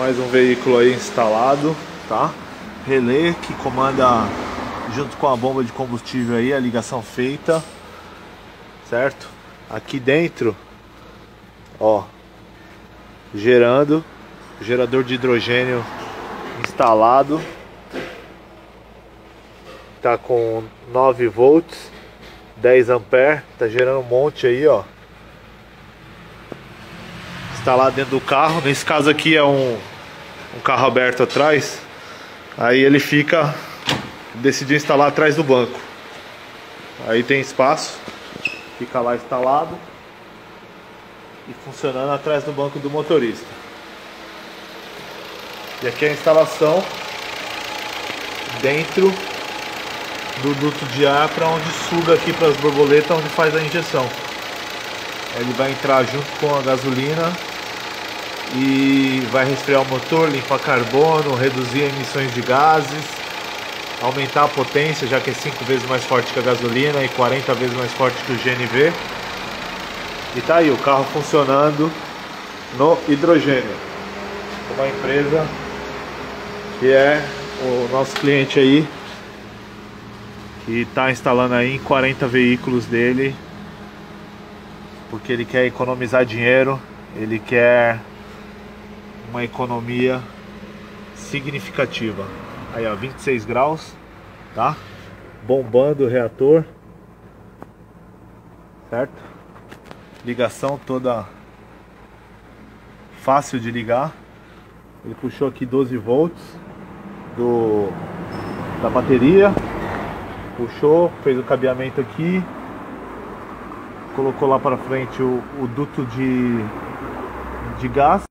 mais um veículo aí instalado, tá? Relé que comanda junto com a bomba de combustível aí, a ligação feita, certo? Aqui dentro, ó, gerando, gerador de hidrogênio instalado, tá com 9 volts, 10 ampere, tá gerando um monte aí, ó, instalado dentro do carro. Nesse caso aqui é um carro aberto atrás, aí ele fica, decidiu instalar atrás do banco, aí tem espaço, fica lá instalado e funcionando atrás do banco do motorista. E aqui é a instalação dentro do duto de ar, para onde suga aqui para as borboletas, onde faz a injeção. Ele vai entrar junto com a gasolina e vai resfriar o motor, limpar carbono, reduzir emissões de gases, aumentar a potência, já que é 5 vezes mais forte que a gasolina e 40 vezes mais forte que o GNV. E tá aí o carro funcionando no hidrogênio. Uma empresa que é o nosso cliente aí, que tá instalando aí em 40 veículos dele, porque ele quer economizar dinheiro, ele quer uma economia significativa. Aí ó, 26 graus, tá? Bombando o reator, certo? Ligação toda fácil de ligar. Ele puxou aqui 12 volts da bateria, puxou, fez o cabeamento aqui, colocou lá para frente o duto de gás.